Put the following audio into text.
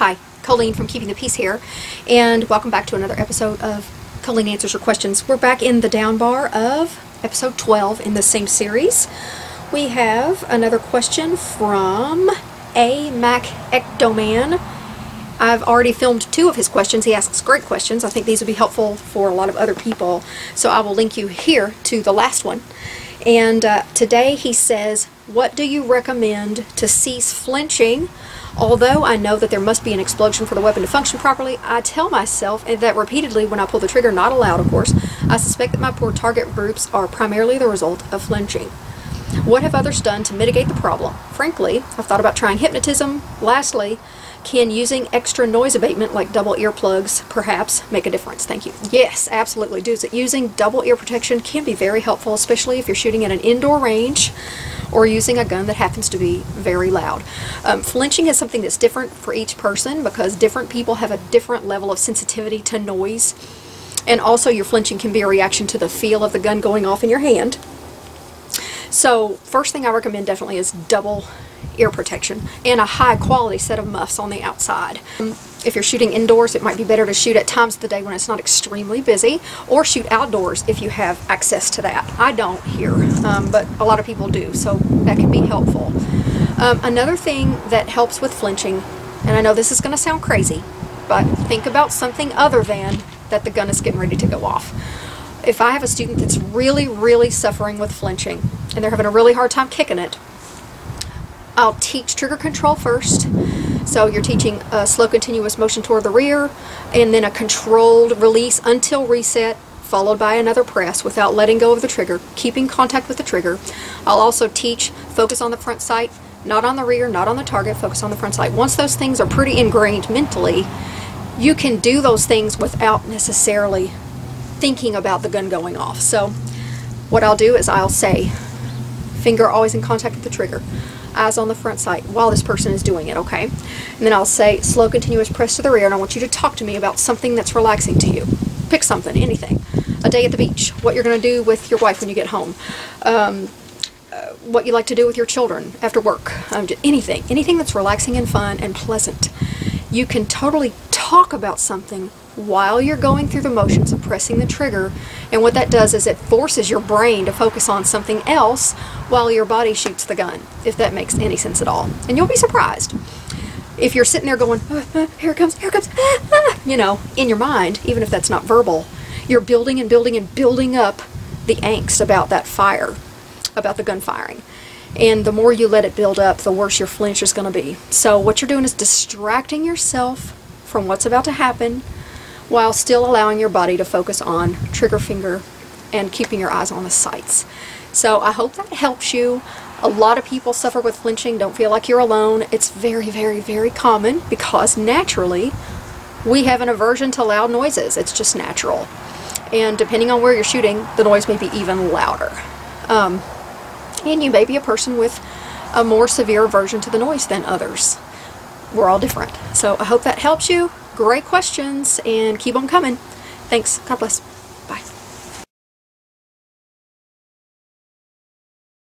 Hi, Colleen from Keeping the Peace here, and welcome back to another episode of Colleen Answers Your Questions. We're back in the down bar of episode 12 in the same series. We have another question from A. Mac Ectoman. I've already filmed two of his questions. He asks great questions. I think these would be helpful for a lot of other people, so I will link you here to the last one. And today he says, what do you recommend to cease flinching? Although I know that there must be an explosion for the weapon to function properly, I tell myself that repeatedly when I pull the trigger, not aloud of course, I suspect that my poor target groups are primarily the result of flinching. What have others done to mitigate the problem? Frankly, I've thought about trying hypnotism. Lastly, can using extra noise abatement like double earplugs perhaps make a difference? Thank you. Yes, absolutely. Using double ear protection can be very helpful, especially if you're shooting at an indoor range or using a gun that happens to be very loud. Flinching is something that's different for each person because different people have a different level of sensitivity to noise. And also your flinching can be a reaction to the feel of the gun going off in your hand. So first thing I recommend definitely is double ear protection and a high quality set of muffs on the outside. If you're shooting indoors, it might be better to shoot at times of the day when it's not extremely busy, or shoot outdoors if you have access to that. I don't here, but a lot of people do, so that can be helpful. Another thing that helps with flinching, and I know this is going to sound crazy, but think about something other than that the gun is getting ready to go off. If I have a student that's really, really suffering with flinching, and they're having a really hard time kicking it, I'll teach trigger control first. So you're teaching a slow continuous motion toward the rear, and then a controlled release until reset, followed by another press without letting go of the trigger, keeping contact with the trigger. I'll also teach focus on the front sight, not on the rear, not on the target, focus on the front sight. Once those things are pretty ingrained mentally, you can do those things without necessarily thinking about the gun going off. So what I'll do is I'll say, finger always in contact with the trigger, eyes on the front sight while this person is doing it, okay? And then I'll say, slow continuous press to the rear, and I want you to talk to me about something that's relaxing to you. Pick something, anything. A day at the beach, what you're going to do with your wife when you get home, what you like to do with your children after work, anything that's relaxing and fun and pleasant. You can totally talk about something while you're going through the motions of pressing the trigger, and what that does is it forces your brain to focus on something else while your body shoots the gun, if that makes any sense at all. And you'll be surprised. If you're sitting there going, here it comes, you know, in your mind, even if that's not verbal, you're building and building and building up the angst about that fire, about the gun firing. And the more you let it build up, the worse your flinch is going to be. So what you're doing is distracting yourself from what's about to happen, while still allowing your body to focus on trigger finger and keeping your eyes on the sights. So I hope that helps you. A lot of people suffer with flinching. Don't feel like you're alone. It's very, very, very common because naturally we have an aversion to loud noises. It's just natural. And depending on where you're shooting, the noise may be even louder. And you may be a person with a more severe aversion to the noise than others. We're all different. So I hope that helps you. Great questions, and keep on coming. Thanks. God bless.